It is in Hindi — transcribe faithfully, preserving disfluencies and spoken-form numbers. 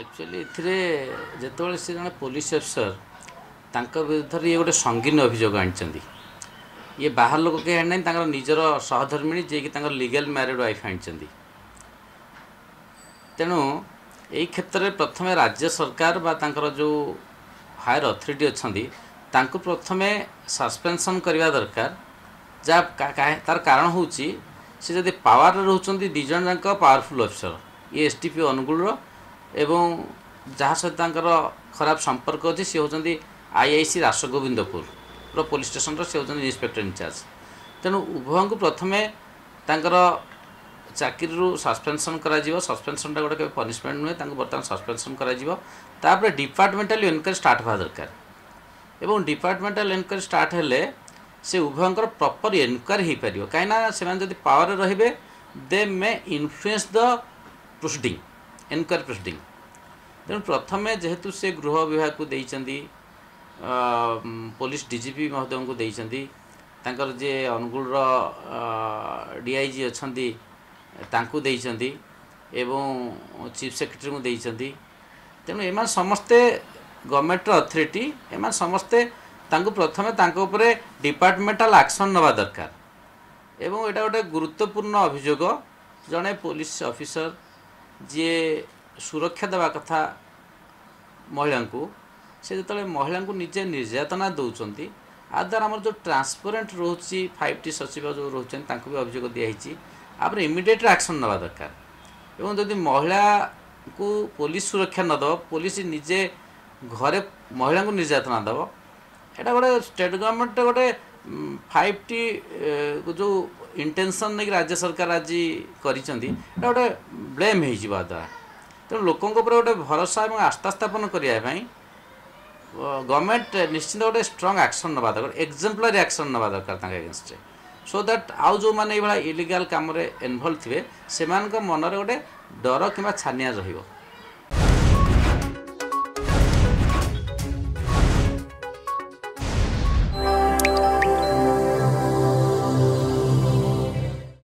एक्चुअली एतने से जन पुलिस अफिसर तारुद्ध ये गोटे संगीन अभियोग आनी ये बाहर लोक कहीं आनी ना निजर सहधर्मिणी जी की लीगल मैरिड वाइफ आनी तेणु यही क्षेत्र में प्रथम राज्य सरकार बार जो हायर अथॉरिटी अच्छा प्रथम सस्पेंशन करवा दरकार जहाँ तार कारण हूँ सी जब पावर रोचे दीज जाक पावरफुल अफिसर ये एसटीपी अनुगुल एवं जहाँ सहित खराब संपर्क अच्छी सी होती आईआईसी रासगोविंदपुर पुलिस स्टेशन रे इंस्पेक्टर इनचार्ज तेणु उभय को प्रथम चाकरी सस्पेंशन कर सस्पेंशन गोटे पनिशमेंट नुहे बर्तमान सस्पेंशन कर डिपार्टमेंटाल इनक्वायरी स्टार्ट होगा दरकार एवं डिपार्टमेंटाल इनक्वायरी स्टार्ट हेले से उभयर प्रॉपर इनक्वायरी हो पार कहीं से पावर रे they may influence the proceeding inquiry proceeding तेणु प्रथम जेहेतु से गृह विभाग को देइचंदी पुलिस डीजीपी महोदय को देइचंदी तांकर जे अनुगुल डीआईजी अच्छा तांकु देइचंदी एवं चीफ सेक्रेटरी को देइचंदी तेणु एमान समस्ते गवर्नमेंट अथॉरिटी एमान समस्ते तांकु प्रथमे तांको उपरे डिपार्टमेंटाल एक्शन नवा दरकार एवं एटा गोटे गुरुत्वपूर्ण अभियोग जड़े पुलिस अफिसर जी सुरक्षा देवा कथा महिला को से जो महिला को निजे निर्यातना दौरान आ द्वारा आम जो ट्रांसपेरेन्ट रोचे फाइव टी सचिव जो रोचे भी अभियोग दिखाई आप इमिडिएट एक्शन नवा दरकार एवं जदि महिला को पुलिस सुरक्षा नदब पुलिस निजे घरे महिला को निर्यातना दब एटा गोटे स्टेट गवर्नमेंट गोटे फाइव टी जो इंटेंशन नहीं राज्य सरकार आज करोटे ब्लेम हो द्वारा तेणु लोकों गोटे भरोसा और आस्था स्थापन करने गवर्नमेंट निश्चिंत गोटे स्ट्रंग एक्शन नवा दरकार एग्जाम्पलरी एक्शन नवा दरकार एगेन्स्ट सो दैट आउ जो मैंने इलिगल काम इनवल्व थे से मनरे गोटे डर कि छानिया रहिबो।